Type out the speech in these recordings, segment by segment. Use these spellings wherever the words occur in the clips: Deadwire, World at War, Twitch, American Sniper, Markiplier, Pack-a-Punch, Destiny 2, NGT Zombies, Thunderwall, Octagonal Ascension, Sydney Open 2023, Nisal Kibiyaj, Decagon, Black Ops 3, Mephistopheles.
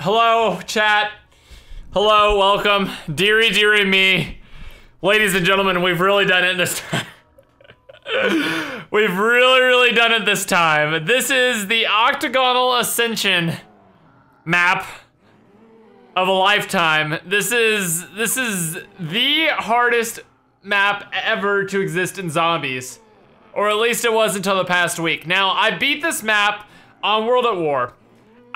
Hello, chat. Hello, welcome. Deary, deary me. Ladies and gentlemen, we've really done it this time. We've really, really done it this time. This is the Octagonal Ascension map of a lifetime. This is the hardest map ever to exist in Zombies. Or at least it was until the past week. Now, I beat this map on World at War.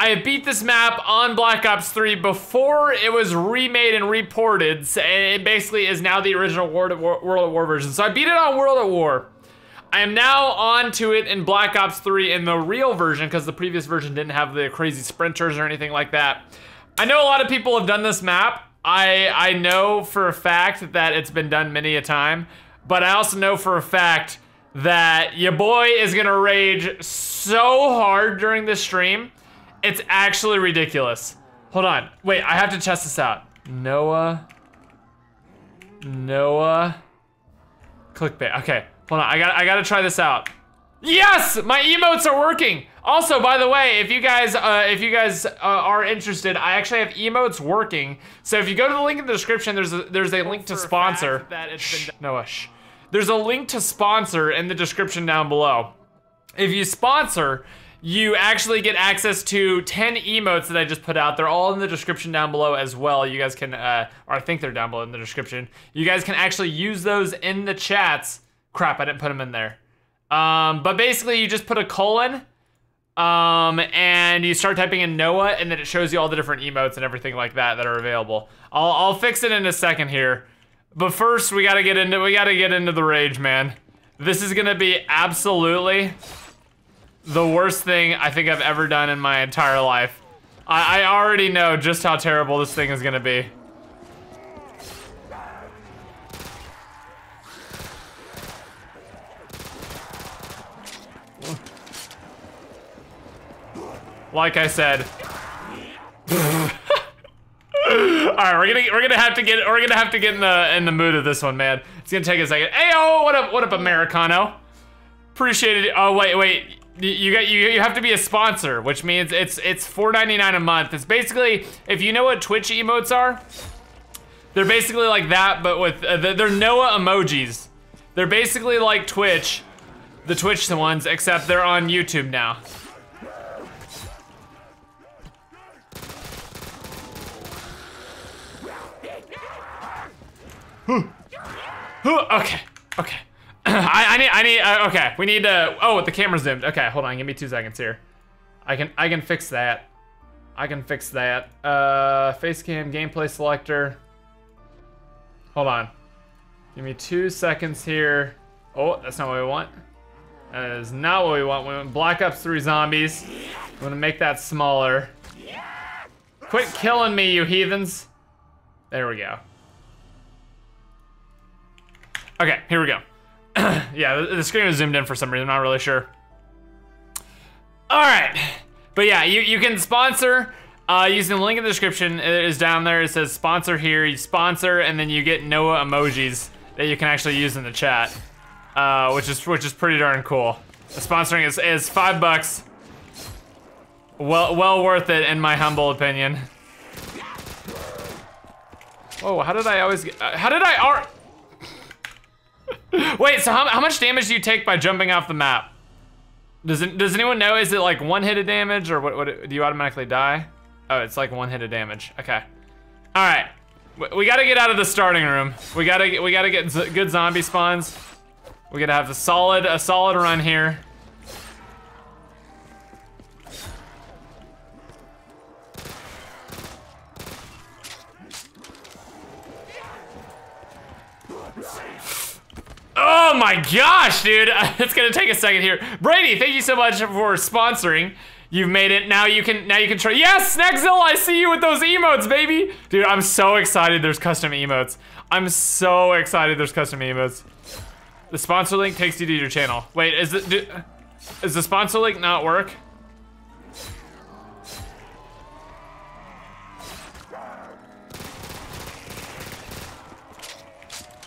I beat this map on Black Ops 3 before it was remade and reported, and it basically is now the original World at War version. So I beat it on World at War. I am now on to it in Black Ops 3 in the real version, because the previous version didn't have the crazy sprinters or anything like that. I know a lot of people have done this map. I know for a fact that it's been done many a time, but I also know for a fact that your boy is gonna rage so hard during this stream. It's actually ridiculous. Hold on, wait, I have to test this out. Noah, clickbait, okay. Hold on, I gotta try this out. Yes, my emotes are working. Also, by the way, if you guys are interested, I actually have emotes working. So if you go to the link in the description, there's a link to sponsor. Shh, Noah, shh. There's a link to sponsor in the description down below. If you sponsor, you actually get access to 10 emotes that I just put out. They're all in the description down below as well. You guys can, or I think they're down below in the description. You guys can actually use those in the chats. Crap, I didn't put them in there. But basically you just put a colon and you start typing in Noah, and then it shows you all the different emotes and everything like that that are available. I'll fix it in a second here. But first we gotta get into the rage, man. This is gonna be absolutely the worst thing I think I've ever done in my entire life. I already know just how terrible this thing is gonna be. Like I said. Alright, we're gonna have to get in the mood of this one, man. It's gonna take a second. Hey, oh, what up, Americano? Appreciate it. Oh, wait. You have to be a sponsor, which means it's $4.99 a month. It's basically, if you know what Twitch emotes are, they're basically like that, but with they're Noah emojis. They're basically like Twitch, the Twitch ones, except they're on YouTube now. Okay, okay. I need, okay, we need to, oh, the camera zoomed. Okay, hold on, give me 2 seconds here. I can fix that. Face cam, gameplay selector. Hold on. Give me 2 seconds here. Oh, that's not what we want. That is not what we want. We want Black Ops 3 Zombies. I'm gonna make that smaller. Quit killing me, you heathens. There we go. Okay, here we go. Yeah, the screen was zoomed in for some reason, I'm not really sure. All right, but yeah, you can sponsor using the link in the description. It is down there, it says sponsor here, you sponsor, and then you get Noah emojis that you can actually use in the chat, which is pretty darn cool. The sponsoring is $5. Well worth it, in my humble opinion. Oh, how did I always get, Wait, so how much damage do you take by jumping off the map? Does anyone know? Is it like one hit of damage, or what do you automatically die? Oh, it's like one hit of damage. Okay. All right. We gotta get out of the starting room. We gotta get good zombie spawns. We gotta have a solid run here. Oh my gosh, dude, it's gonna take a second here. Brady, thank you so much for sponsoring. You've made it, now you can try. Yes, Snackzilla, I see you with those emotes, baby. Dude, I'm so excited there's custom emotes. The sponsor link takes you to your channel. Wait, is the sponsor link not work?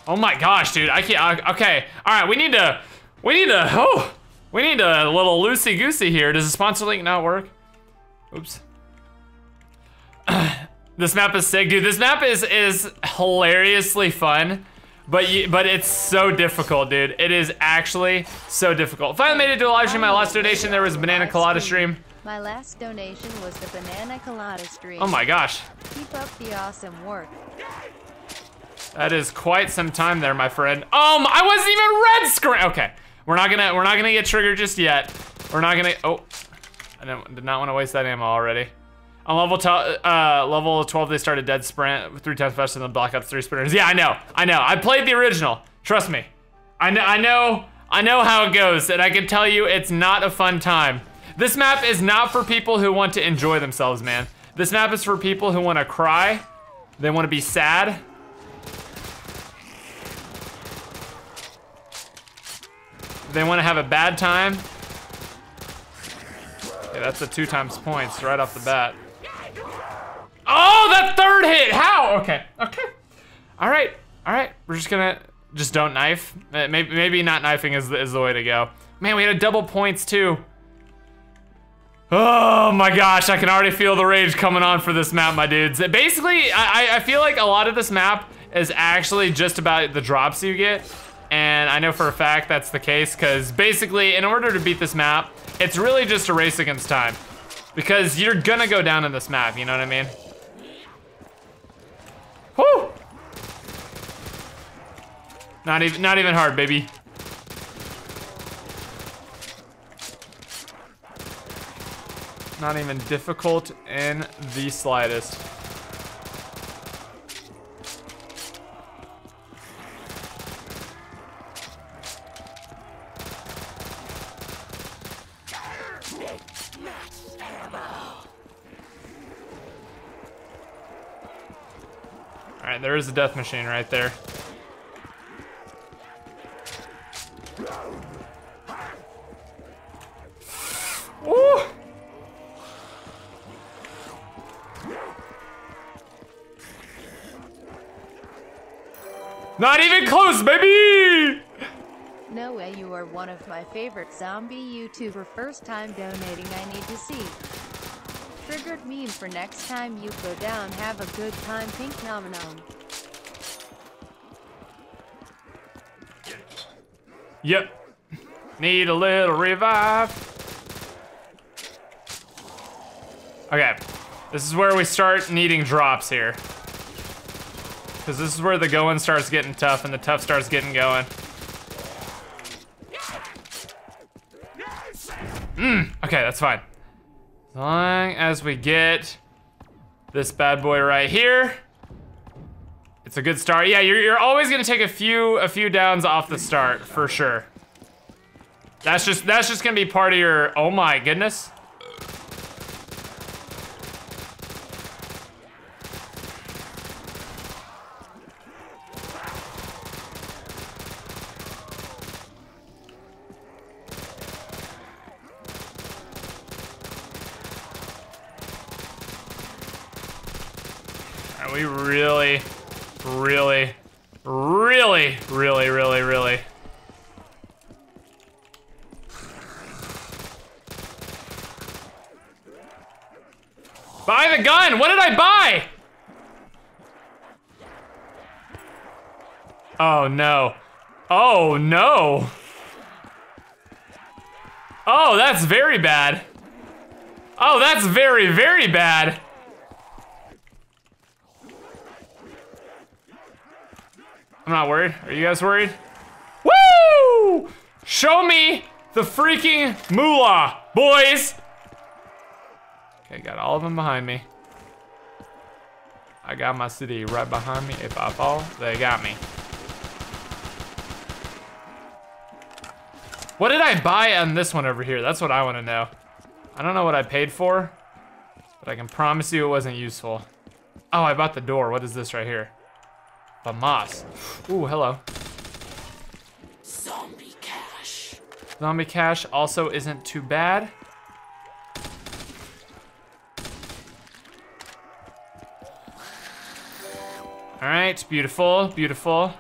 Oh my gosh, dude, I can't, okay. All right, we need a little loosey-goosey here. Does the sponsor link not work? Oops. This map is sick, dude. This map is hilariously fun, but it's so difficult, dude. It is actually so difficult. Finally made it to a live stream. My last donation, there was a banana colada stream. My last donation was the banana colada stream. Oh my gosh. Keep up the awesome work. That is quite some time there, my friend. I wasn't even red screen. Okay, we're not gonna get triggered just yet. We're not gonna. Oh, I did not want to waste that ammo already. On level 12, they started dead sprint 3 times faster than the Black Ops 3 sprinters. Yeah, I know. I played the original. Trust me. I know how it goes, and I can tell you it's not a fun time. This map is not for people who want to enjoy themselves, man. This map is for people who want to cry. They want to be sad. They want to have a bad time. Okay, that's the 2 times points right off the bat. Oh, that third hit! How? Okay, okay. All right. We're just don't knife. Maybe not knifing is the way to go. Man, we had a double points too. Oh my gosh, I can already feel the rage coming on for this map, my dudes. Basically, I feel like a lot of this map is actually just about the drops you get. And I know for a fact that's the case, because basically, in order to beat this map, it's really just a race against time. Because you're gonna go down in this map, you know what I mean? Woo! Not even hard, baby. Not even difficult in the slightest. Alright, there is a death machine right there. Ooh. Not even close, baby! No way, you are one of my favorite zombie YouTuber. First time donating, I need to see. Triggered meme for next time you go down. Have a good time, Pink Nom-Nom. Yep. Need a little revive. Okay. This is where we start needing drops here. Because this is where the going starts getting tough and the tough starts getting going. Okay, that's fine. As long as we get this bad boy right here, it's a good start. Yeah, you're always gonna take a few downs off the start for sure. That's just gonna be part of your. Oh my goodness. We really. Buy the gun! What did I buy? Oh no. Oh no. Oh, that's very bad. Oh, that's very, very bad. I'm not worried. Are you guys worried? Woo! Show me the freaking moolah, boys! Okay, got all of them behind me. I got my CD right behind me. If I fall, they got me. What did I buy on this one over here? That's what I want to know. I don't know what I paid for, but I can promise you it wasn't useful. Oh, I bought the door. What is this right here? Vamos. Ooh, hello. Zombie cash. Zombie cash also isn't too bad. All right, beautiful, beautiful.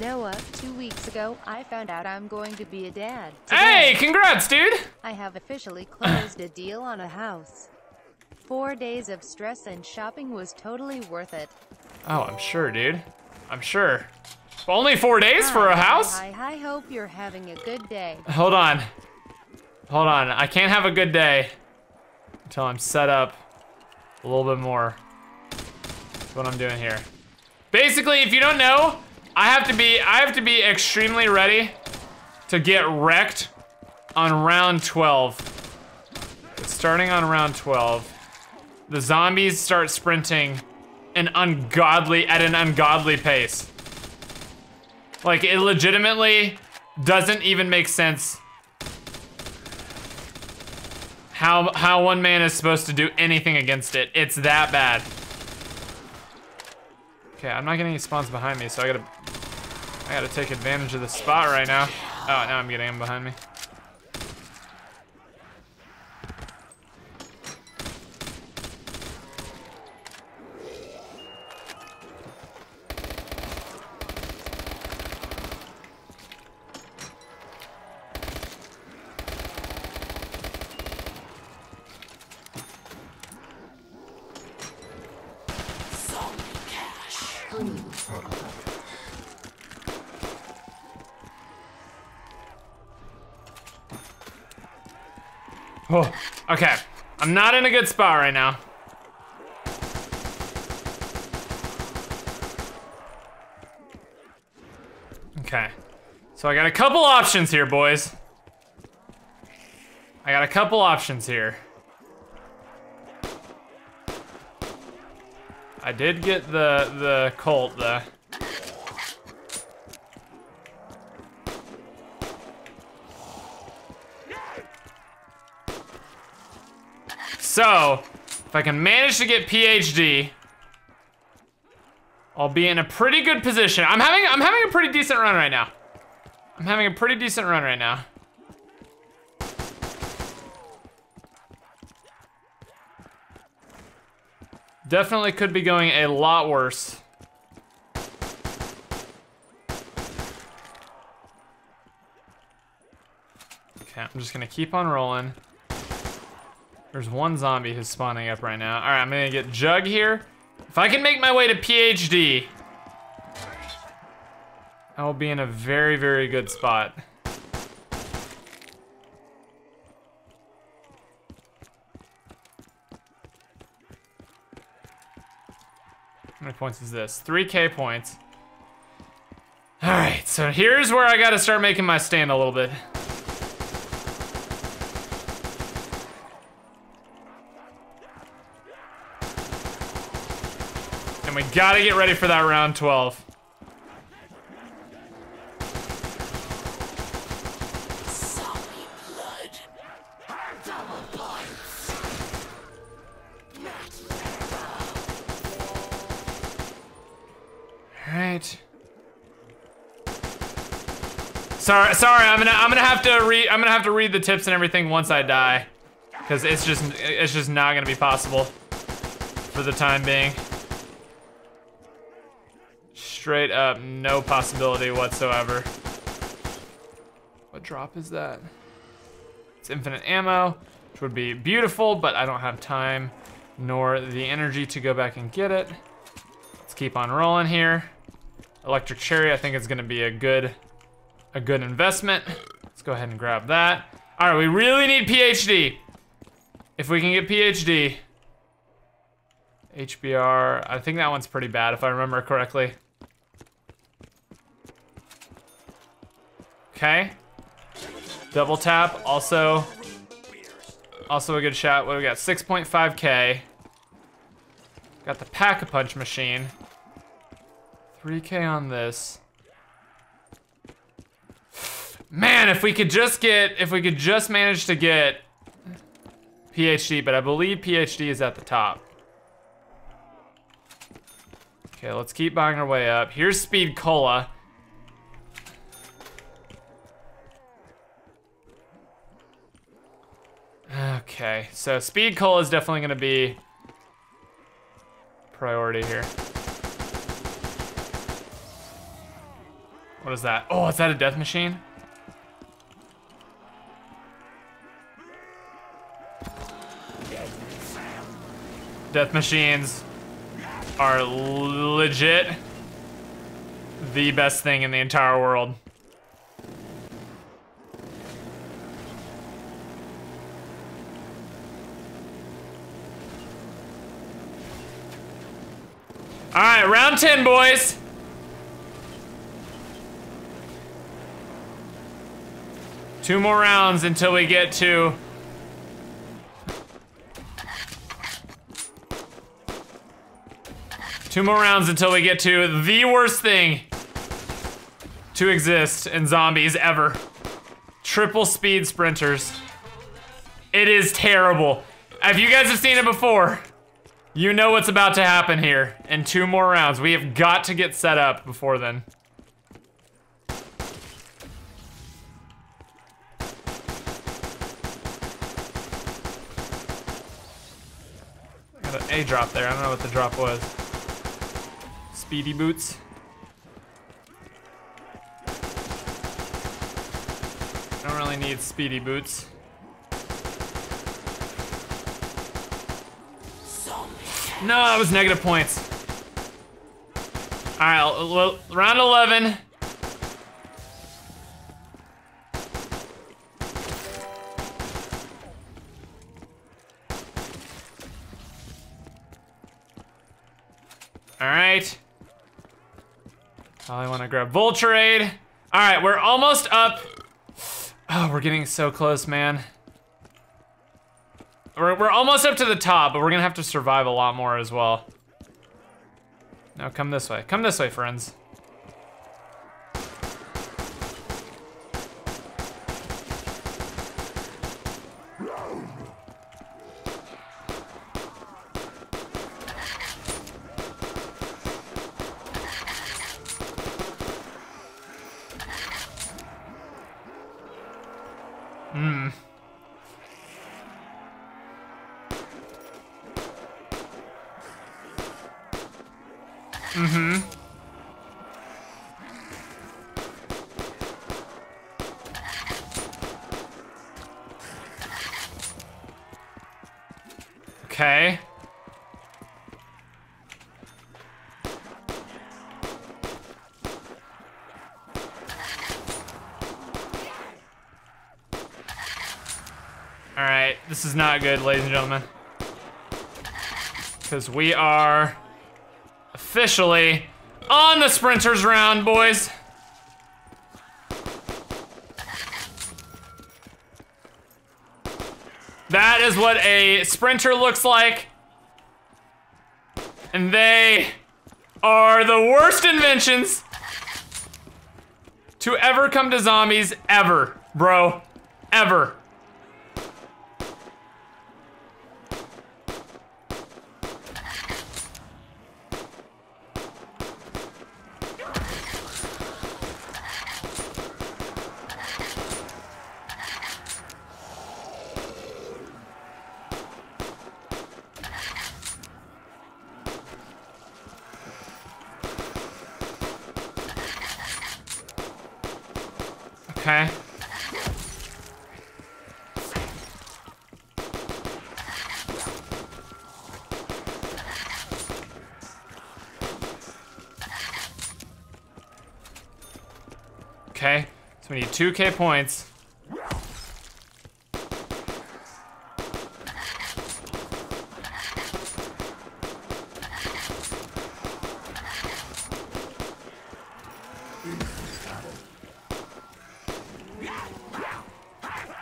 Noah, 2 weeks ago, I found out I'm going to be a dad. Today, hey, congrats, dude. I have officially closed a deal on a house. 4 days of stress and shopping was totally worth it. Oh, I'm sure, dude. I'm sure. Only 4 days for a house? I hope you're having a good day. Hold on. Hold on. I can't have a good day until I'm set up a little bit more. That's what I'm doing here. Basically, if you don't know, I have to be extremely ready to get wrecked on round 12. It's starting on round 12. The zombies start sprinting at an ungodly pace. Like, it legitimately doesn't even make sense how one man is supposed to do anything against it. It's that bad. Okay, I'm not getting any spawns behind me, so I gotta take advantage of the spot right now. Oh, now I'm getting him behind me. Oh, okay, I'm not in a good spot right now. Okay, so I got a couple options here, boys. I got a couple options here. I did get the Colt, though. So, if I can manage to get PhD, I'll be in a pretty good position. I'm having a pretty decent run right now. I'm having a pretty decent run right now. Definitely could be going a lot worse. Okay, I'm just gonna keep on rolling. There's one zombie who's spawning up right now. All right, I'm gonna get Jug here. If I can make my way to PhD, I will be in a very, very good spot. How many points is this? 3K points. All right, so here's where I gotta start making my stand a little bit. We gotta get ready for that round 12. All right. Sorry. I'm gonna have to read the tips and everything once I die, because it's just not gonna be possible for the time being. Straight up, no possibility whatsoever. What drop is that? It's infinite ammo, which would be beautiful, but I don't have time nor the energy to go back and get it. Let's keep on rolling here. Electric Cherry, I think it's gonna be a good investment. Let's go ahead and grab that. All right, we really need PhD. If we can get PhD. HBR, I think that one's pretty bad if I remember correctly. Okay. Double tap, also a good shot. What do we got? 6.5K. Got the Pack-a-Punch machine. 3K on this. Man, if we could just manage to get PhD, but I believe PhD is at the top. Okay, let's keep buying our way up. Here's Speed Cola. Okay, so Speed Cola is definitely gonna be priority here. What is that? Oh, is that a death machine? Death machines are legit the best thing in the entire world. All right, round 10, boys. Two more rounds until we get to the worst thing to exist in zombies ever. Triple speed sprinters. It is terrible. If you guys have seen it before, you know what's about to happen here in two more rounds. We have got to get set up before then. I got an A drop there. I don't know what the drop was. Speedy boots. I don't really need speedy boots. No, that was negative points. All right, round 11. All right. Probably want to grab Voltrade. All right, we're almost up. Oh, we're getting so close, man. We're almost up to the top, but we're gonna have to survive a lot more as well. Now come this way. Come this way, friends. Okay. All right, this is not good, ladies and gentlemen. Because we are officially on the sprinters round, boys. That is what a sprinter looks like. And they are the worst inventions to ever come to zombies, ever, bro, ever. Okay. Okay, so we need 2K points.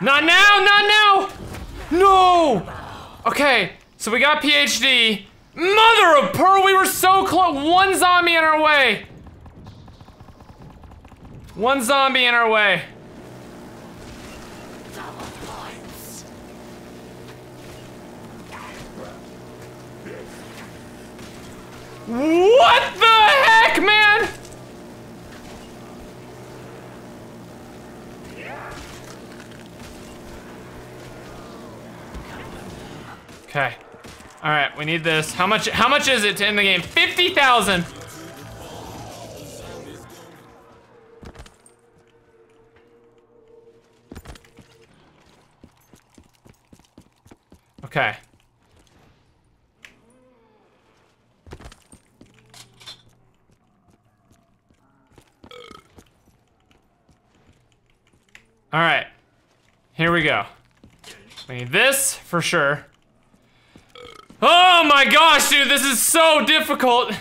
Not now, not now! No! Okay, so we got PhD. Mother of pearl, we were so close. One zombie in our way. One zombie in our way. What the heck, man? Okay. All right, we need this. How much is it to end the game? 50,000. Okay. All right, here we go. We need this for sure. Oh my gosh, dude, this is so difficult.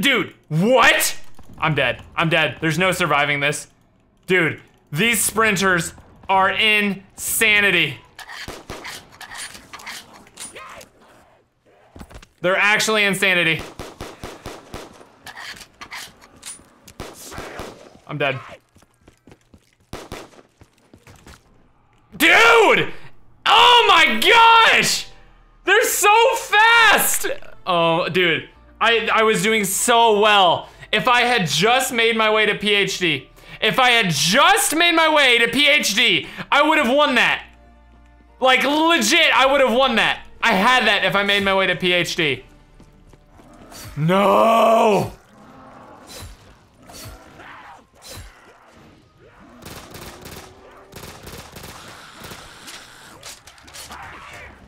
Dude, what? I'm dead. I'm dead. There's no surviving this. Dude, these sprinters are insanity. They're actually insanity. I'm dead. Dude! Oh my gosh! They're so fast! Oh, dude. I was doing so well. If I had just made my way to PhD, I would have won that. Like, legit, I would have won that. I had that if I made my way to PhD. No!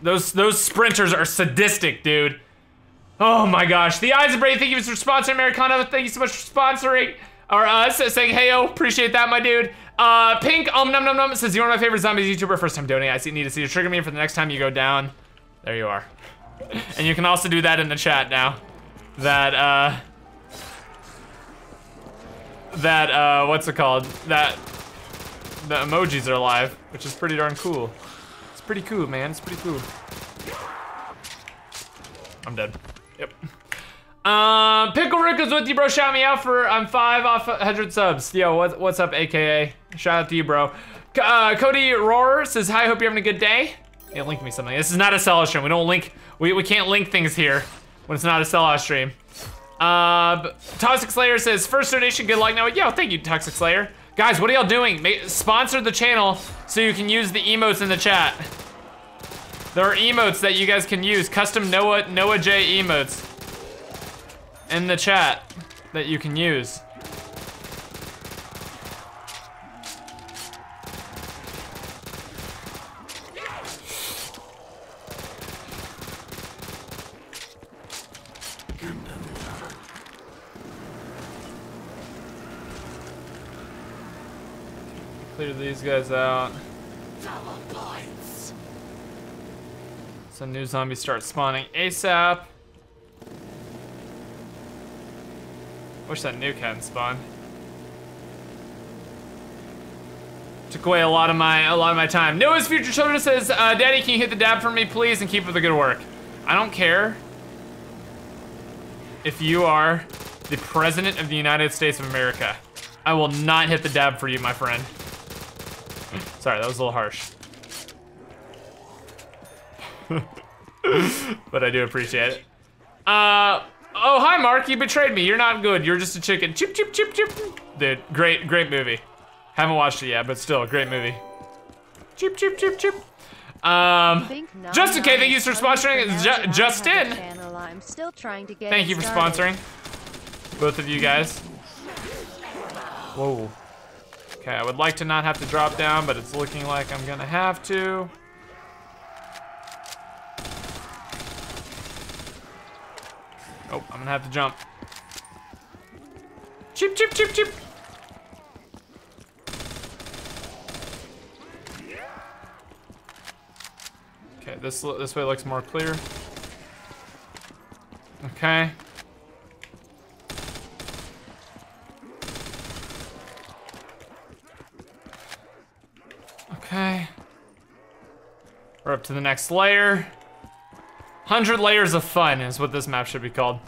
Those sprinters are sadistic, dude. Oh my gosh. The Eyes of Brady, thank you for sponsoring. Americana, thank you so much for sponsoring. Or saying, hey, yo, appreciate that, my dude. Pink, num num num, says, you're one of my favorite zombies YouTuber. First time donating, I need to see you trigger me for the next time you go down. There you are. And you can also do that in the chat now. That, what's it called? That, the emojis are live, which is pretty darn cool. It's pretty cool, man, it's pretty cool. I'm dead. Yep. Pickle Rick is with you, bro. Shout me out for I'm 5 off 100 subs. Yo, what's up, AKA? Shout out to you, bro. Cody Roarer says hi. Hope you're having a good day. Yeah, link me something. This is not a sell-out stream. We don't link. We can't link things here when it's not a sell-out stream. Toxic Slayer says first donation. Good luck now. Yo, thank you, Toxic Slayer. Guys, what are y'all doing? Sponsor the channel so you can use the emotes in the chat. There are emotes that you guys can use, custom Noah J emotes in the chat that you can use. Clear these guys out. Some new zombies start spawning ASAP. Wish that nuke hadn't spawned. Took away a lot of my time. Noah's Future Children says, Daddy, can you hit the dab for me, please, and keep up the good work. I don't care if you are the President of the United States of America. I will not hit the dab for you, my friend. Sorry, that was a little harsh. But I do appreciate it. Oh, hi, Mark. You betrayed me. You're not good. You're just a chicken. Chip, chip, chip, chip. Dude, great movie. Haven't watched it yet, but still, great movie. Chip, chip, chip, chip. Justin K, thank you for sponsoring. Justin. I'm still trying to get thank you for sponsoring. Both of you guys. Whoa. Okay, I would like to not have to drop down, but it's looking like I'm gonna have to. Oh, I'm gonna have to jump. Chip, chip, chip, chip. Okay, this way looks more clear. Okay. Okay. We're up to the next layer. 100 layers of fun is what this map should be called.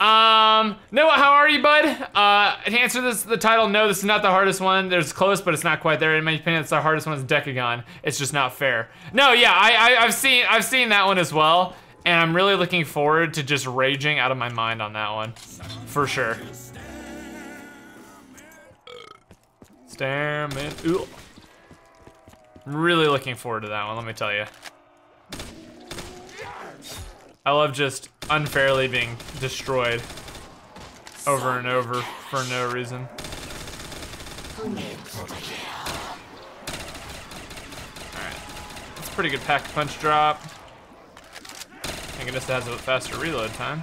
Noah, how are you, bud? To answer this, the title, no, this is not the hardest one. There's close, but it's not quite there. In my opinion, it's the hardest one is Decagon. It's just not fair. No, yeah, I've seen that one as well, and I'm really looking forward to just raging out of my mind on that one, for sure. Stairman. Ooh. I'm really looking forward to that one, let me tell you. I love just unfairly being destroyed over and over for no reason. Alright, that's a pretty good pack punch drop. I think it just has a faster reload time.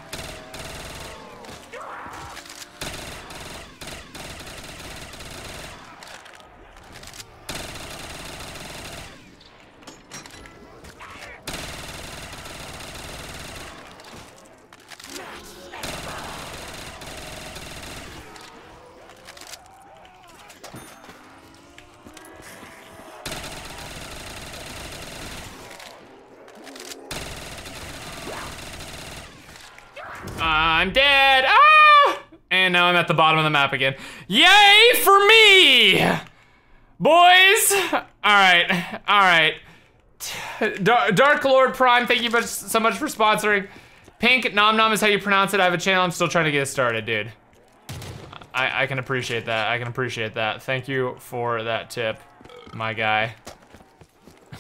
I'm dead. Ah! And now I'm at the bottom of the map again. Yay for me! Boys! Alright, alright. Dark Lord Prime, thank you so much for sponsoring. Pink, Nom Nom is how you pronounce it. I have a channel. I'm still trying to get it started, dude. I can appreciate that. I can appreciate that. Thank you for that tip, my guy.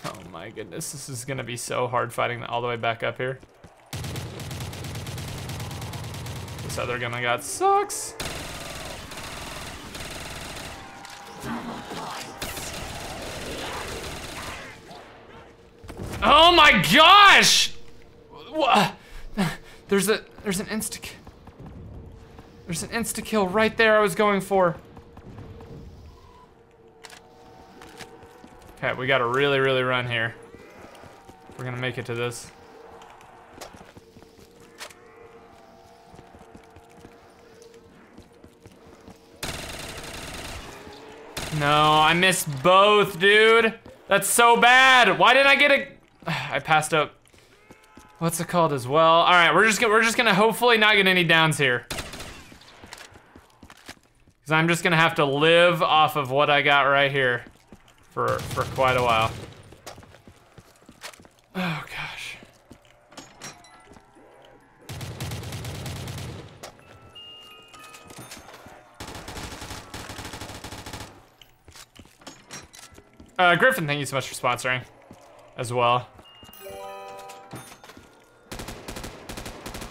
Oh my goodness, this is gonna be so hard fighting all the way back up here. This other gun I got sucks. Oh my gosh! What? There's an insta-kill. There's an insta-kill right there I was going for. Okay, we gotta really, really run here. We're gonna make it to this. No, I missed both, dude. That's so bad. Why didn't I get a... I passed up. What's it called as well? All right, we're just gonna hopefully not get any downs here. Cause I'm just gonna have to live off of what I got right here for quite a while. Oh gosh. Griffin, thank you so much for sponsoring as well.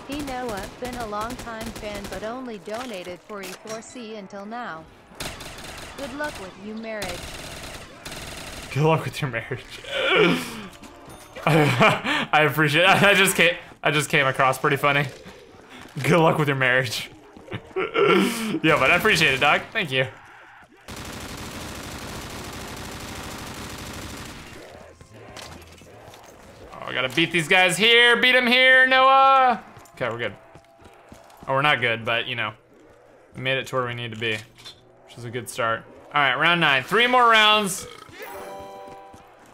Hey Noah, been a long time fan but only donated for E4C until now. Good luck with your marriage. Good luck with your marriage. I appreciate it. I just came across pretty funny. Good luck with your marriage. Yeah, but I appreciate it, Doc. Thank you. Oh, I gotta beat these guys here. Beat them here, Noah. Okay, we're good. Oh, we're not good, but you know, we made it to where we need to be, which is a good start. All right, round 9. 3 more rounds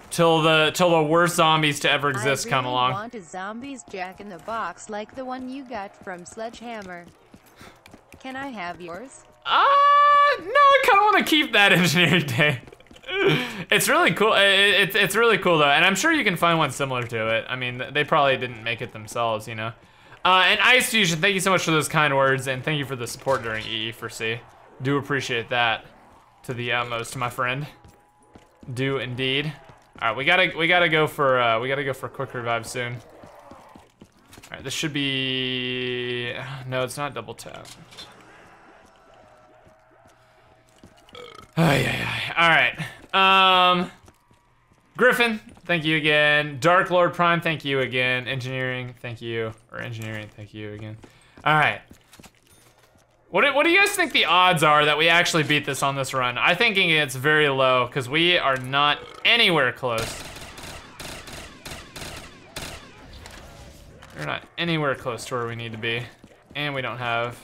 till the worst zombies to ever exist come along. I really want a zombies Jack in the Box like the one you got from Sledgehammer. Can I have yours? No, I kind of want to keep that engineering day. It's really cool. It's really cool though, and I'm sure you can find one similar to it. I mean, they probably didn't make it themselves, you know. And Ice Fusion, thank you so much for those kind words, and thank you for the support during EE4C. Do appreciate that to the utmost, my friend. Do indeed. All right, we gotta go for a quick revive soon. All right, this should be no, it's not double tap. Oh, yeah. All right. Griffin, thank you again. Dark Lord Prime, thank you again. Engineering, thank you. Or engineering, thank you again. All right. What do you guys think the odds are that we actually beat this on this run? I'm thinking it's very low because we are not anywhere close. We're not anywhere close to where we need to be. And we don't have...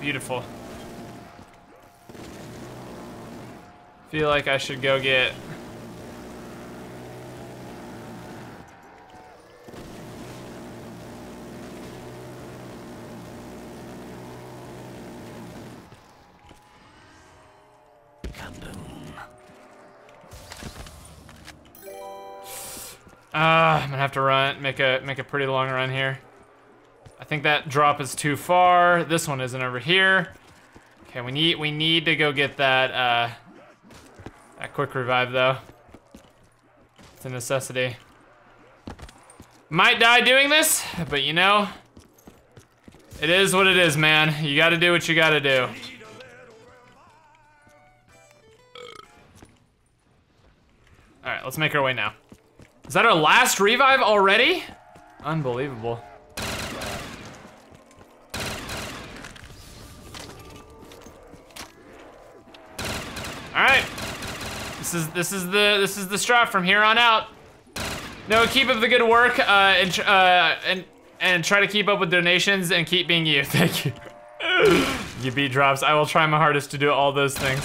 Beautiful. Feel like I should go get... I'm gonna have to run, make a pretty long run here. I think that drop is too far. This one isn't over here. Okay, we need to go get that that quick revive though. It's a necessity. Might die doing this, but you know, it is what it is, man. You gotta do what you gotta do. All right, let's make our way now. Is that our last revive already? Unbelievable. This is the straw from here on out. No, keep up the good work, and try to keep up with donations and keep being you. Thank you. You beat drops. I will try my hardest to do all those things.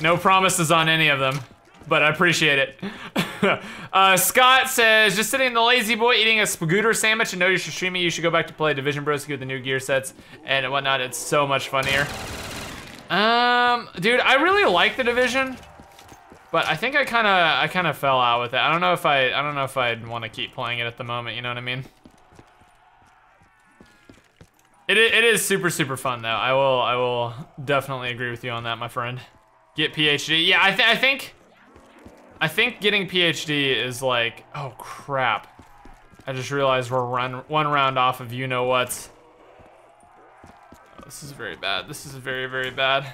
No promises on any of them, but I appreciate it. Scott says, just sitting in the lazy boy eating a Spagooter sandwich and notice you're streaming. You should go back to play Division Bros. Get the new gear sets and whatnot. It's so much funnier. Dude, I really like the Division, but I think I kind of fell out with it. I don't know if I'd want to keep playing it at the moment. You know what I mean? It is super, super fun though. I will definitely agree with you on that, my friend. Get PhD. Yeah, I think getting PhD is like, oh crap. I just realized we're one round off of you know what. Oh, this is very bad. This is very, very bad.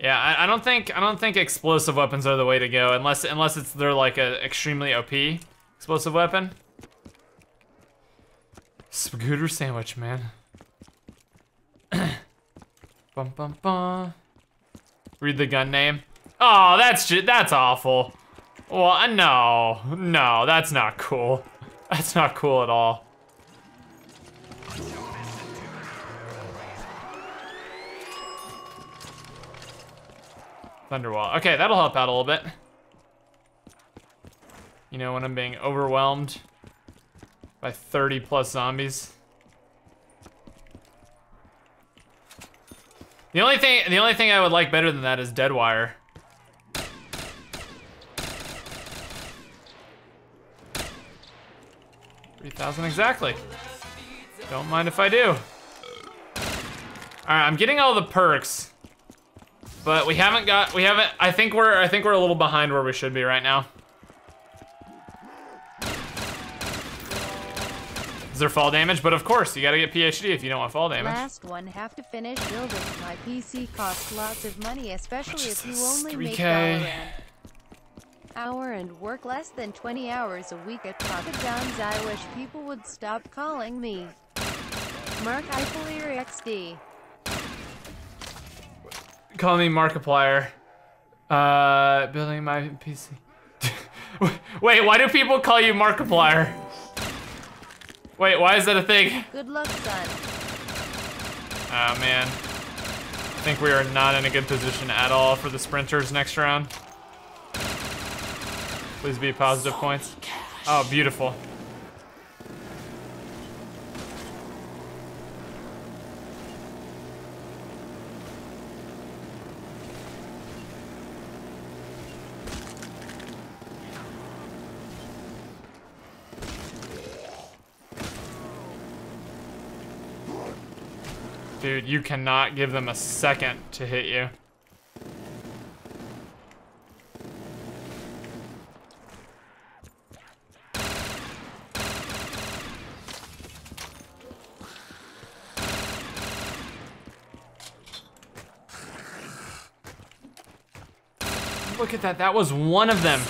Yeah, I don't think explosive weapons are the way to go unless they're like a extremely OP explosive weapon. Spagooter sandwich, man. Bum, bum, bum. Read the gun name. Oh, that's awful. Well, no, that's not cool. That's not cool at all. Thunderwall. Okay, that'll help out a little bit. You know, when I'm being overwhelmed by 30 plus zombies. The only thing I would like better than that is Deadwire. $3,000 exactly. Don't mind if I do. All right, I'm getting all the perks, but we haven't. I think we're a little behind where we should be right now. Is there fall damage? But of course, you gotta get PhD if you don't want fall damage. Last one, have to finish building. My PC costs lots of money, especially if you only make $1 an hour and work less than 20 hours a week at Papa John's. I wish people would stop calling me Mark Eiffelier XD. Call me Markiplier. Building my PC. Wait, why do people call you Markiplier? Wait, why is that a thing? Good luck, son. Oh man, I think we are not in a good position at all for the sprinters next round. Please be positive points. Oh, beautiful. Dude, you cannot give them a second to hit you. Look at that, that was one of them.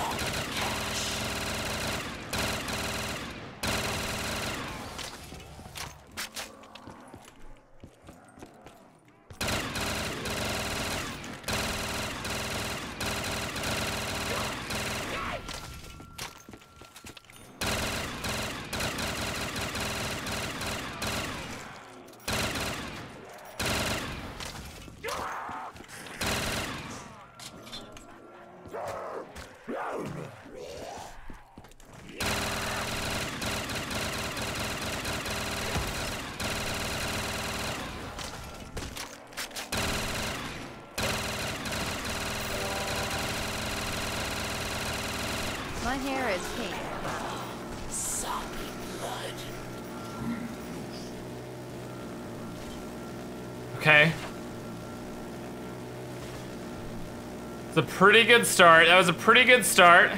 Pretty good start. That was a pretty good start.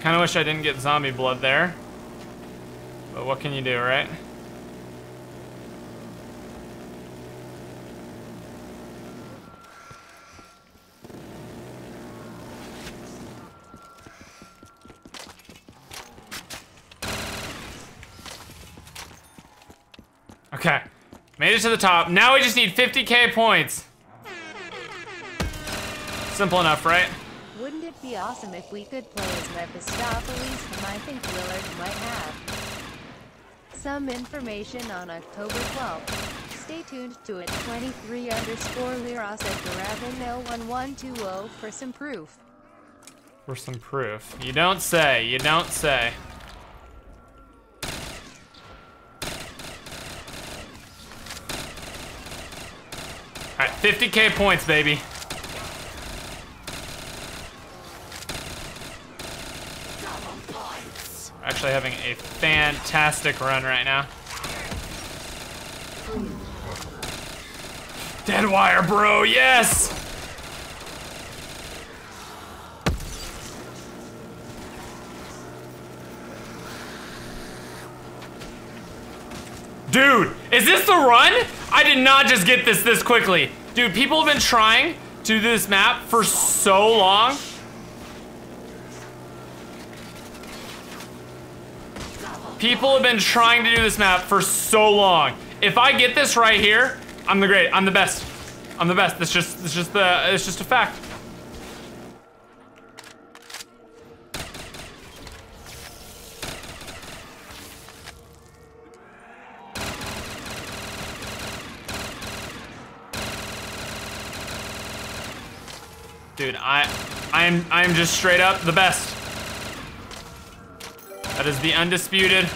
Kind of wish I didn't get zombie blood there. But what can you do, right? Okay. Made it to the top. Now we just need 50k points. Simple enough, right? Wouldn't it be awesome if we could play as Mephistopheles, whom I think Willard might have some information on October 12th. Stay tuned to it 23_Liros at Garabin01120 for some proof. For some proof. You don't say, you don't say. All right, 50k points, baby. We're actually having a fantastic run right now. Deadwire, bro, yes! Dude, is this the run? I did not just get this quickly. Dude, people have been trying to do this map for so long. People have been trying to do this map for so long. If I get this right here, I'm the great. I'm the best. I'm the best. It's just a fact. Dude, I'm just straight up the best. That is the undisputed.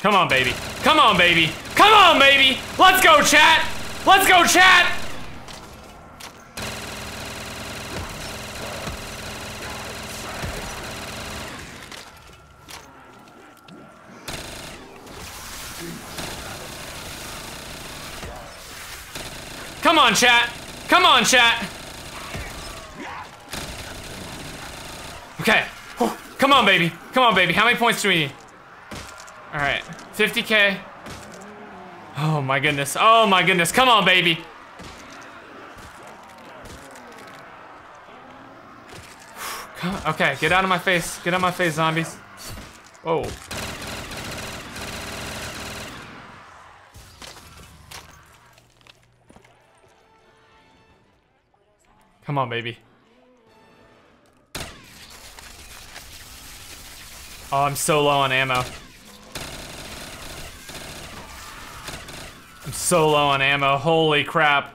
Come on, baby. Come on, baby. Come on, baby. Let's go, chat. Let's go, chat. Come on, chat. Come on, chat. Okay. Oh, come on, baby. Come on, baby. How many points do we need? All right, 50k. Oh my goodness, oh my goodness. Come on, baby. Come on. Okay, get out of my face. Get out of my face, zombies. Whoa. Come on, baby. Oh, I'm so low on ammo. I'm so low on ammo, holy crap.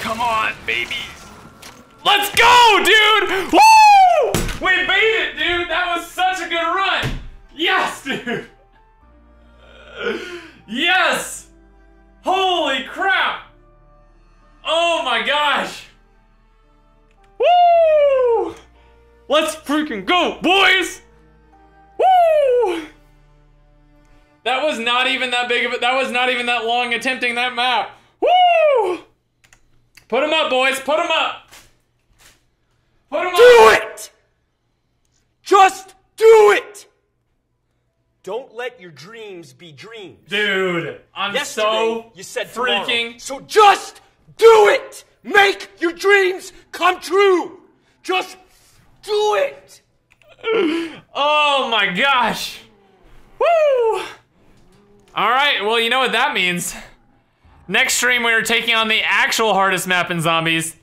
Come on, baby. Let's go, dude! Woo! We beat it, dude! That was such a good run! Yes, dude! Yes! Holy crap! Oh my gosh! Woo! Let's freaking go, boys! Woo! That was not even that big of a... That was not even that long attempting that map. Woo! Put them up, boys! Put them up! Put them up! Do it! Just do it! Don't let your dreams be dreams. Dude, I'm so freaking... So just do it! Make your dreams come true! Just do it! Oh my gosh! Woo! Alright, well you know what that means. Next stream we are taking on the actual hardest map in Zombies.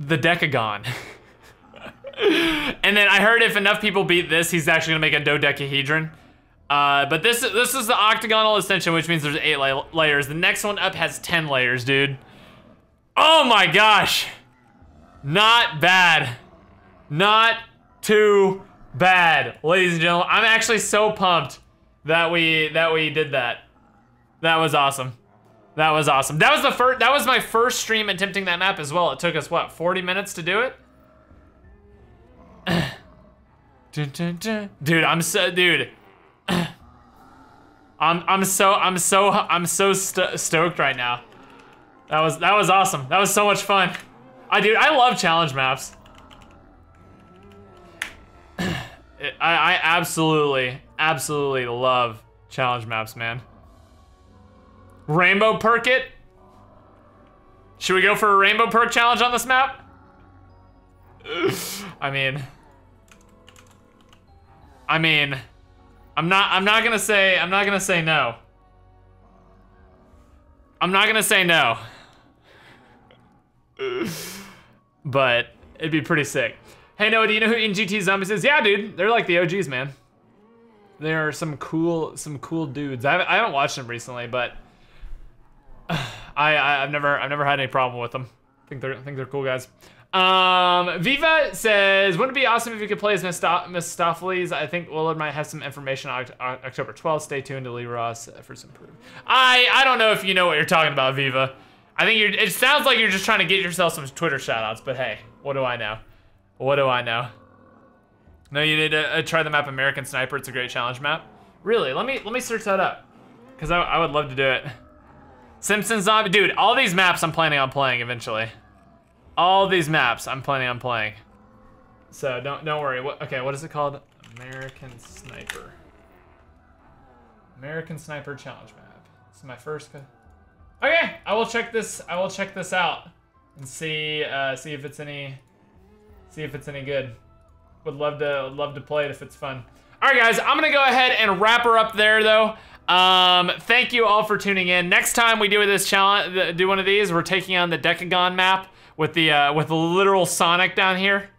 The Decagon. And then I heard if enough people beat this, he's actually gonna make a dodecahedron. But this is the Octagonal Ascension, which means there's 8 layers. The next one up has 10 layers, dude. Oh my gosh. Not bad. Not too bad, ladies and gentlemen. I'm actually so pumped that we did that. That was awesome. That was awesome. That was my first stream attempting that map as well. It took us, what, 40 minutes to do it? Dude, I'm so stoked right now. That was awesome. That was so much fun. Dude, I love challenge maps. I absolutely love challenge maps, man. Rainbow perk it? Should we go for a rainbow perk challenge on this map? I mean, I'm not gonna say no. I'm not gonna say no. But it'd be pretty sick. Hey Noah, do you know who NGT Zombies is? Yeah, dude, they're like the OGs, man. They are some cool dudes. I haven't watched them recently, but I've never had any problem with them. I think they're cool guys. Viva says, wouldn't it be awesome if you could play as Mistopheles? I think Willard might have some information on October 12th. Stay tuned to Lee Ross for some proof. I don't know if you know what you're talking about, Viva. I think it sounds like you're just trying to get yourself some Twitter shoutouts, but hey, what do I know? What do I know? No, you need to try the map American Sniper. It's a great challenge map. Really? Let me search that up, because I would love to do it. Simpsons Zombie, dude. All these maps I'm planning on playing eventually. All these maps I'm planning on playing. So don't worry. Okay, what is it called? American Sniper. American Sniper challenge map. This is my first. Okay, I will check this out and see see if it's any good. Would love to play it if it's fun. All right, guys, I'm gonna go ahead and wrap her up there though. Thank you all for tuning in. Next time we do this challenge, do one of these, we're taking on the Decagon map with the literal Sonic down here.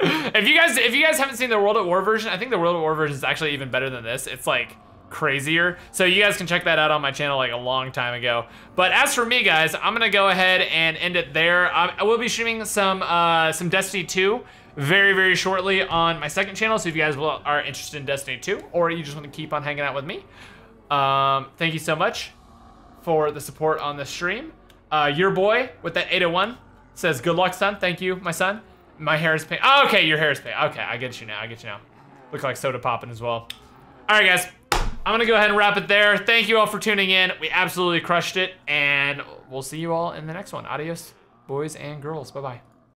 if you guys haven't seen the World at War version, I think the World at War version is actually even better than this. It's like crazier. So you guys can check that out on my channel like a long time ago. But as for me, guys, I'm gonna go ahead and end it there. I will be streaming some Destiny 2 very shortly on my second channel. So if you guys are interested in Destiny 2 or you just want to keep on hanging out with me, thank you so much for the support on this stream. Your boy with that 801 says, good luck, son. Thank you, my son. My hair is pink. Oh, okay, your hair is pink. Okay, I get you now. Look like soda popping as well. All right, guys, I'm gonna go ahead and wrap it there. Thank you all for tuning in. We absolutely crushed it, and we'll see you all in the next one. Adios, boys and girls. Bye-bye.